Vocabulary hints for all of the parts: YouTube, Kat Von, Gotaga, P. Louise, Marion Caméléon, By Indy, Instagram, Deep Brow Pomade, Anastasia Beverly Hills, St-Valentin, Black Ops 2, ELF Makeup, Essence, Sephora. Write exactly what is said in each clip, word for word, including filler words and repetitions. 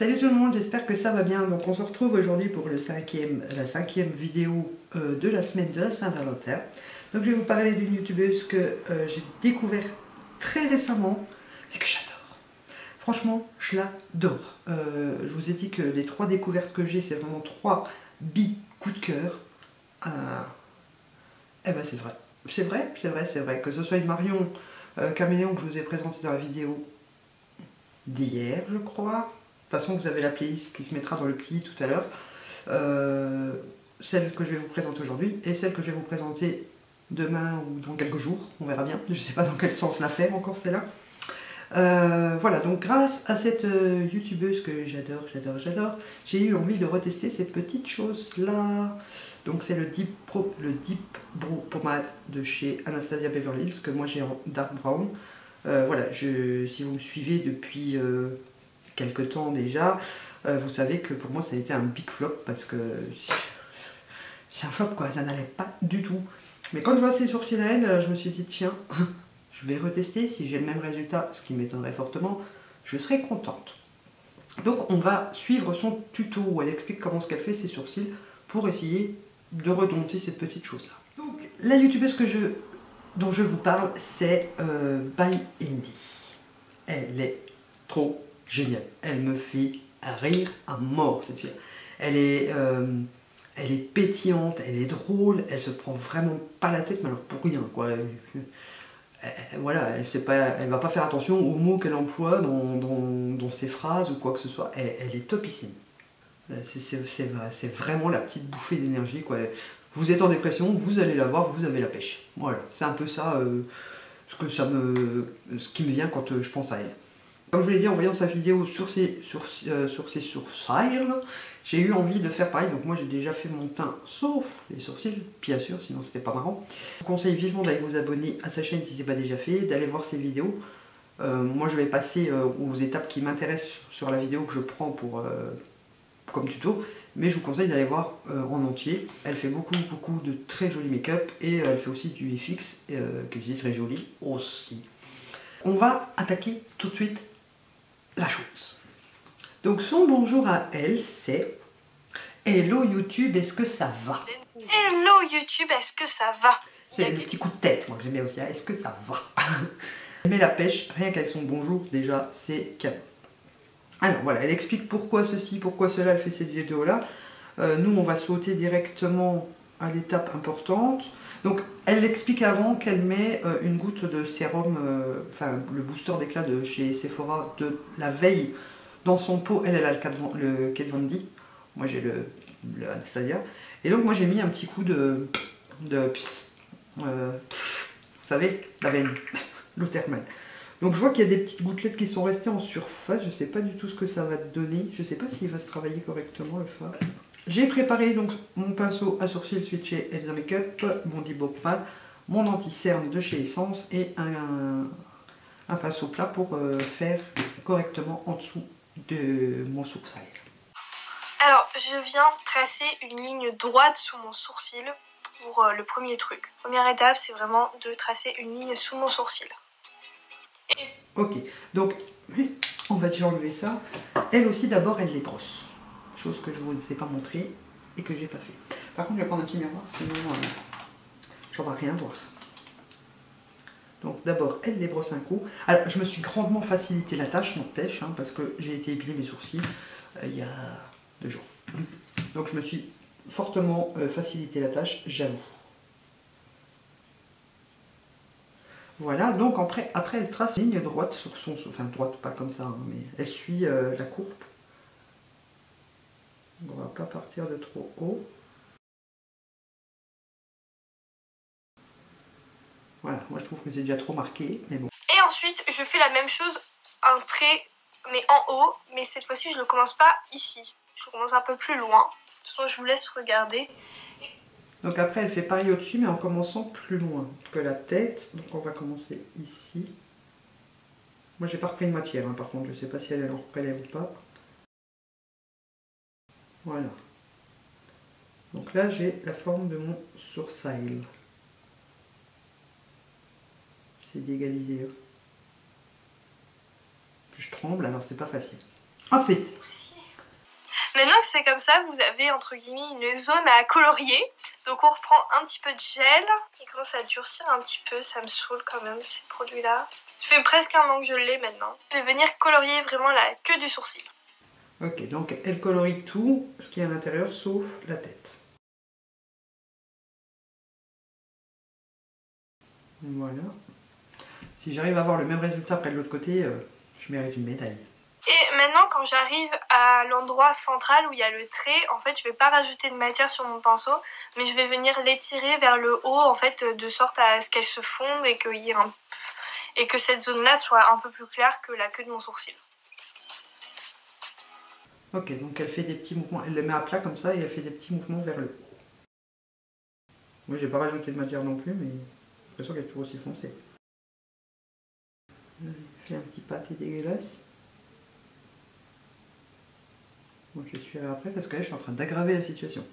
Salut tout le monde, j'espère que ça va bien. Donc on se retrouve aujourd'hui pour le cinquième, la cinquième vidéo euh, de la semaine de la Saint-Valentin. Donc je vais vous parler d'une youtubeuse que euh, j'ai découvert très récemment et que j'adore. Franchement, je l'adore. Euh, je vous ai dit que les trois découvertes que j'ai, c'est vraiment trois bi coup de cœur. Euh, eh ben c'est vrai, c'est vrai, c'est vrai, c'est vrai. Que ce soit une Marion euh, Caméléon que je vous ai présentée dans la vidéo d'hier, je crois. De toute façon, vous avez la playlist qui se mettra dans le petit tout à l'heure. Euh, celle que je vais vous présenter aujourd'hui et celle que je vais vous présenter demain ou dans quelques jours. On verra bien. Je ne sais pas dans quel sens la faire encore celle-là. Euh, voilà, donc grâce à cette euh, youtubeuse que j'adore, j'adore, j'adore, j'ai eu envie de retester cette petite chose-là. Donc c'est le Deep Pro, le Deep Brow Pomade de chez Anastasia Beverly Hills que moi j'ai en dark brown. Euh, voilà, je, si vous me suivez depuis... Euh, quelques temps déjà, euh, vous savez que pour moi ça a été un big flop parce que c'est un flop quoi, ça n'allait pas du tout. Mais quand je vois ces sourcils à elle, je me suis dit tiens, je vais retester, si j'ai le même résultat, ce qui m'étonnerait fortement, je serais contente. Donc on va suivre son tuto où elle explique comment ce qu'elle fait ses sourcils pour essayer de redompter cette petite chose là. Donc la youtubeuse que je, dont je vous parle c'est euh, By Indy. Elle est trop génial, elle me fait rire à mort cette fille. Elle est, euh, elle est pétillante, elle est drôle, elle se prend vraiment pas la tête, mais alors pour rien quoi. Elle, voilà, elle sait pas, elle va pas faire attention aux mots qu'elle emploie dans, dans, dans ses phrases ou quoi que ce soit. Elle, elle est topissime. C'est vraiment la petite bouffée d'énergie quoi. Vous êtes en dépression, vous allez la voir, vous avez la pêche. Voilà, c'est un peu ça, euh, ce que ça me, ce qui me vient quand euh, je pense à elle. Comme je vous l'ai dit en voyant sa vidéo sur ses, sur, euh, sur ses sourcils, j'ai eu envie de faire pareil. Donc moi j'ai déjà fait mon teint sauf les sourcils, bien sûr, sinon c'était pas marrant. Je vous conseille vivement d'aller vous abonner à sa chaîne si c'est pas déjà fait, d'aller voir ses vidéos. Euh, moi je vais passer euh, aux étapes qui m'intéressent sur la vidéo que je prends pour, euh, comme tuto. Mais je vous conseille d'aller voir euh, en entier. Elle fait beaucoup beaucoup de très jolis make-up et elle fait aussi du F X euh, que je dis très joli aussi. On va attaquer tout de suite la chose. Donc son bonjour à elle c'est hello YouTube, est-ce que ça va? Hello YouTube, est-ce que ça va? C'est des petits coups de tête, moi j'aime bien aussi, hein, est-ce que ça va? Elle met la pêche, rien qu'avec son bonjour déjà c'est canon. Alors voilà, elle explique pourquoi ceci, pourquoi cela, elle fait cette vidéo là. Euh, nous on va sauter directement à l'étape importante. Donc elle explique avant qu'elle met euh, une goutte de sérum, euh, enfin le booster d'éclat de chez Sephora de la veille dans son pot. Elle, elle a le Kat Von, le Kat Von D. Moi j'ai le, le Anastasia. Et donc moi j'ai mis un petit coup de, de euh, vous savez, la veine, l'eau thermale. Donc je vois qu'il y a des petites gouttelettes qui sont restées en surface. Je sais pas du tout ce que ça va donner. Je sais pas s'il va se travailler correctement le fard. J'ai préparé donc mon pinceau à sourcils suite chez E L F Makeup, mon Deep Brow Pomade, mon anti-cerne de chez Essence et un, un pinceau plat pour euh, faire correctement en dessous de mon sourcil. Alors je viens tracer une ligne droite sous mon sourcil pour euh, le premier truc. Première étape c'est vraiment de tracer une ligne sous mon sourcil. Et... ok, donc on va déjà enlever ça. Elle aussi d'abord elle les brosse. Chose que je vous ai pas montré et que j'ai pas fait. Par contre je vais prendre un petit miroir sinon euh, j'en vais rien voir. Donc d'abord elle les brosse un coup. Alors je me suis grandement facilité la tâche, n'empêche, hein, parce que j'ai été épiler mes sourcils euh, il y a deux jours. Donc je me suis fortement euh, facilité la tâche, j'avoue. Voilà, donc après, après elle trace une ligne droite sur son... Enfin droite, pas comme ça, hein, mais elle suit euh, la courbe. On ne va pas partir de trop haut. Voilà, moi je trouve que c'est déjà trop marqué, mais bon. Et ensuite, je fais la même chose, un trait, mais en haut. Mais cette fois-ci, je ne le commence pas ici. Je le commence un peu plus loin. De toute façon, je vous laisse regarder. Donc après, elle fait pareil au-dessus, mais en commençant plus loin que la tête. Donc on va commencer ici. Moi, j'ai pas repris de matière, hein, par contre. Je ne sais pas si elle en reprélève ou pas. Voilà. Donc là, j'ai la forme de mon sourcil. C'est d'égaliser. Je tremble, alors c'est pas facile. Ensuite, Maintenant que c'est comme ça, vous avez entre guillemets une zone à colorier. Donc on reprend un petit peu de gel. Il commence à durcir un petit peu, ça me saoule quand même ces produits-là. Ça fait presque un an que je l'ai maintenant. Je vais venir colorier vraiment la queue du sourcil. Ok, donc elle colorie tout ce qui est à l'intérieur sauf la tête. Voilà. Si j'arrive à avoir le même résultat après de l'autre côté, euh, je mérite une médaille. Et maintenant, quand j'arrive à l'endroit central où il y a le trait, en fait, je vais pas rajouter de matière sur mon pinceau, mais je vais venir l'étirer vers le haut, en fait, de sorte à ce qu'elle se fonde et qu'il y ait un... et que cette zone-là soit un peu plus claire que la queue de mon sourcil. Ok, donc elle fait des petits mouvements, elle le met à plat comme ça et elle fait des petits mouvements vers le haut. Moi, j'ai pas rajouté de matière non plus, mais j'ai l'impression qu'elle est toujours aussi foncée. Elle fait un petit pâté dégueulasse. Bon, je suis après parce que là, je suis en train d'aggraver la situation.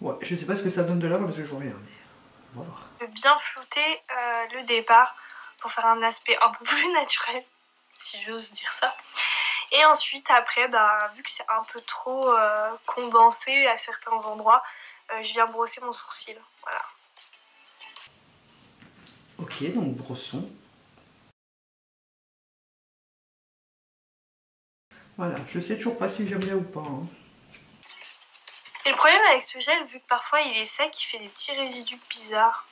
Ouais, je sais pas ce que ça donne de là parce que je vois rien, mais on va voir. Je vais bien flouter euh, le départ pour faire un aspect un peu plus naturel, si j'ose dire ça. Et ensuite, après, bah, vu que c'est un peu trop euh, condensé à certains endroits, euh, je viens brosser mon sourcil. Voilà. Ok, donc brossons. Voilà, je sais toujours pas si j'aime bien ou pas. Hein. Et le problème avec ce gel, vu que parfois il est sec, il fait des petits résidus bizarres.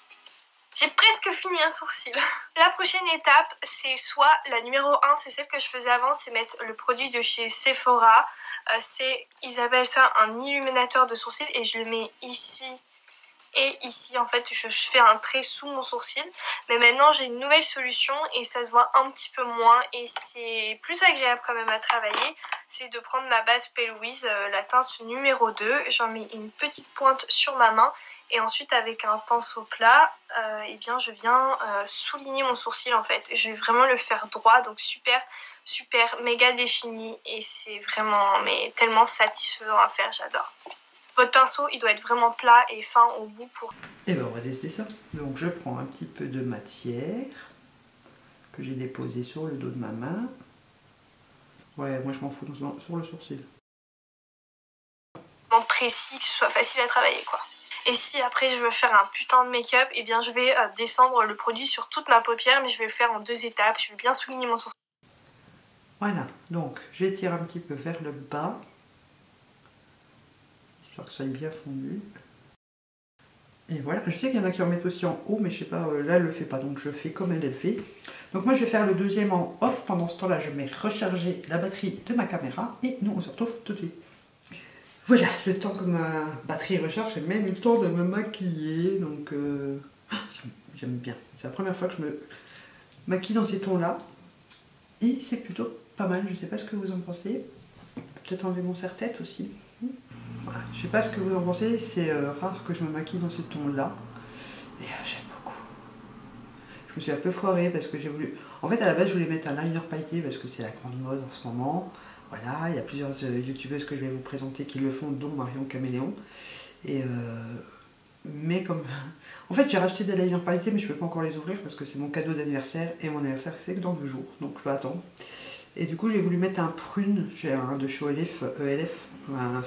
J'ai presque fini un sourcil. La prochaine étape, c'est soit la numéro un, c'est celle que je faisais avant, c'est mettre le produit de chez Sephora. Euh, c'est, ils appellent ça un illuminateur de sourcil et je le mets ici. Et ici, en fait, je fais un trait sous mon sourcil. Mais maintenant, j'ai une nouvelle solution et ça se voit un petit peu moins. Et c'est plus agréable quand même à travailler. C'est de prendre ma base P. Louise, la teinte numéro deux. J'en mets une petite pointe sur ma main. Et ensuite, avec un pinceau plat, euh, eh bien, je viens euh, souligner mon sourcil, en fait. Je vais vraiment le faire droit. Donc, super, super, méga défini. Et c'est vraiment, mais tellement satisfaisant à faire. J'adore. Votre pinceau, il doit être vraiment plat et fin au bout pour... Et ben on va tester ça. Donc je prends un petit peu de matière que j'ai déposée sur le dos de ma main. Ouais, moi je m'en fous sur le sourcil. Vraiment précis, que ce soit facile à travailler quoi. Et si après je veux faire un putain de make-up, et eh bien je vais descendre le produit sur toute ma paupière, mais je vais le faire en deux étapes. Je vais bien souligner mon sourcil. Voilà, donc j'étire un petit peu vers le bas. Que ça aille bien fondu. Et voilà, je sais qu'il y en a qui en mettent aussi en haut, mais je sais pas, euh, là elle le fait pas, donc je fais comme elle, elle fait. Donc moi je vais faire le deuxième en off, pendant ce temps-là je vais recharger la batterie de ma caméra, et nous on se retrouve tout de suite. Voilà, le temps que ma batterie recharge, j'ai même eu le temps de me maquiller, donc euh... ah, j'aime bien. C'est la première fois que je me maquille dans ces tons-là, et c'est plutôt pas mal, je sais pas ce que vous en pensez. Peut-être enlever mon serre-tête aussi. Voilà. Je sais pas ce que vous en pensez, c'est euh, rare que je me maquille dans ces tons-là. Et euh, j'aime beaucoup. Je me suis un peu foirée parce que j'ai voulu... En fait, à la base, je voulais mettre un liner pailleté parce que c'est la grande mode en ce moment. Voilà, il y a plusieurs euh, youtubeuses que je vais vous présenter qui le font, dont Marion Caméléon. Et... Euh... Mais comme... En fait, j'ai racheté des liner pailletés, mais je peux pas encore les ouvrir parce que c'est mon cadeau d'anniversaire. Et mon anniversaire, c'est que dans deux jours. Donc, je dois attendre. Et du coup, j'ai voulu mettre un prune, j'ai un de chez E L F, E L F,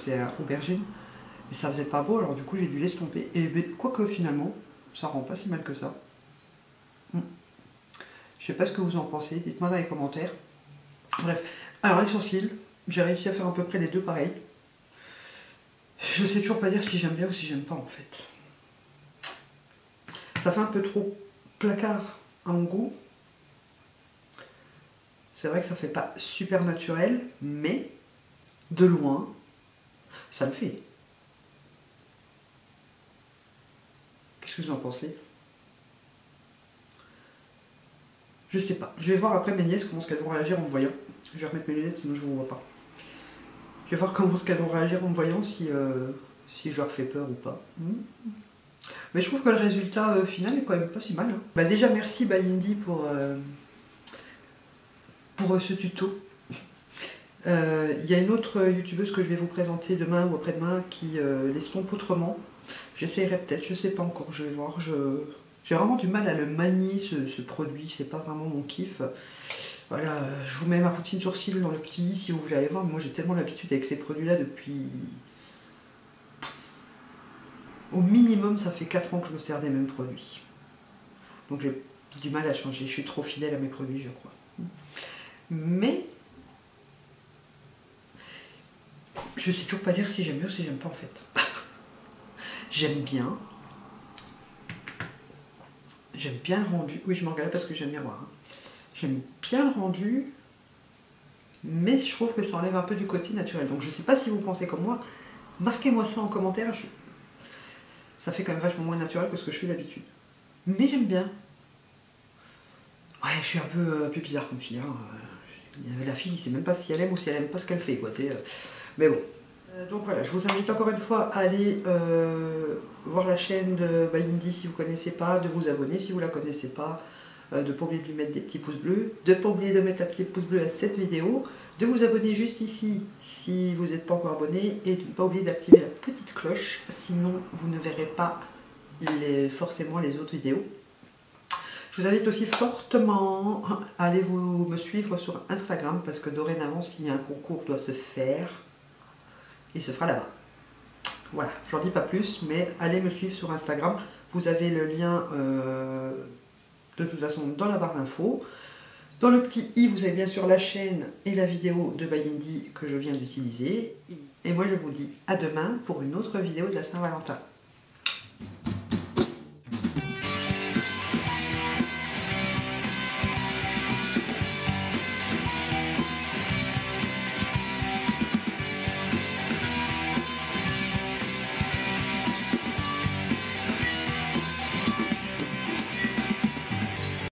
c'est un aubergine, mais ça faisait pas beau, alors du coup, j'ai dû l'estomper. Et quoique finalement, ça rend pas si mal que ça. Hmm. Je sais pas ce que vous en pensez, dites-moi dans les commentaires. Bref, alors les sourcils, j'ai réussi à faire à peu près les deux pareils. Je sais toujours pas dire si j'aime bien ou si j'aime pas en fait. Ça fait un peu trop placard à mon goût. C'est vrai que ça fait pas super naturel, mais de loin, ça le fait. Qu'est-ce que vous en pensez? Je sais pas. Je vais voir après mes nièces comment est-ce qu'elles vont réagir en me voyant. Je vais remettre mes lunettes, sinon je vous vois pas. Je vais voir comment est-ce qu'elles vont réagir en me voyant, si, euh, si je leur fais peur ou pas. Mmh. Mais je trouve que le résultat euh, final est quand même pas si mal. Hein. Bah déjà, merci By Indy pour... Euh... pour ce tuto. Il euh, y a une autre youtubeuse que je vais vous présenter demain ou après-demain qui euh, l'estompe autrement. J'essaierai peut-être, je sais pas encore, je vais voir. J'ai je... vraiment du mal à le manier ce, ce produit, c'est pas vraiment mon kiff. Voilà, je vous mets ma routine sourcil dans le petit i si vous voulez aller voir. Moi j'ai tellement l'habitude avec ces produits-là depuis... Au minimum, ça fait quatre ans que je me sers des mêmes produits. Donc j'ai du mal à changer, je suis trop fidèle à mes produits, je crois. Mais... je sais toujours pas dire si j'aime bien ou si j'aime pas en fait. J'aime bien. J'aime bien le rendu. Oui, je m'engueule parce que j'aime bien voir. Hein. J'aime bien le rendu, mais je trouve que ça enlève un peu du côté naturel. Donc je sais pas si vous pensez comme moi. Marquez-moi ça en commentaire. Je... ça fait quand même vachement moins naturel que ce que je fais d'habitude. Mais j'aime bien. Ouais, je suis un peu, euh, plus bizarre comme fille. Hein. Euh, la fille, elle sait même pas si elle aime ou si elle aime pas ce qu'elle fait. Quoi. T'es, euh... Mais bon, euh, donc voilà, je vous invite encore une fois à aller euh, voir la chaîne de By Indy si vous ne connaissez pas, de vous abonner si vous ne la connaissez pas, euh, de ne pas oublier de lui mettre des petits pouces bleus, de ne pas oublier de mettre un petit pouce bleu à cette vidéo, de vous abonner juste ici si vous n'êtes pas encore abonné et de ne pas oublier d'activer la petite cloche, sinon vous ne verrez pas les, forcément les autres vidéos. Je vous invite aussi fortement à aller vous, me suivre sur Instagram parce que dorénavant si un concours doit se faire, il se fera là-bas. Voilà, j'en dis pas plus, mais allez me suivre sur Instagram. Vous avez le lien euh, de toute façon dans la barre d'infos. Dans le petit i, vous avez bien sûr la chaîne et la vidéo de By Indy que je viens d'utiliser. Et moi, je vous dis à demain pour une autre vidéo de la Saint-Valentin.